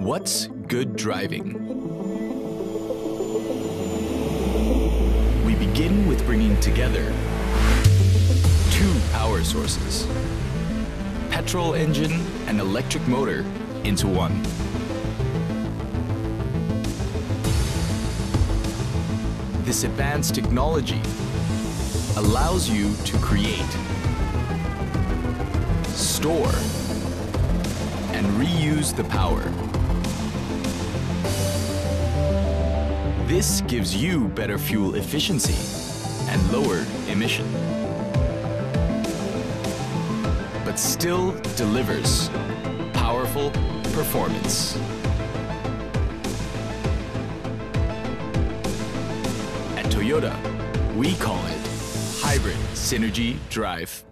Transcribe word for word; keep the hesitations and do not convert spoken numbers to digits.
What's good driving? We begin with bringing together two power sources, petrol engine and electric motor, into one. This advanced technology allows you to create, store, and reuse the power. This gives you better fuel efficiency and lower emission, but still delivers powerful performance. At Toyota, we call it Hybrid Synergy Drive.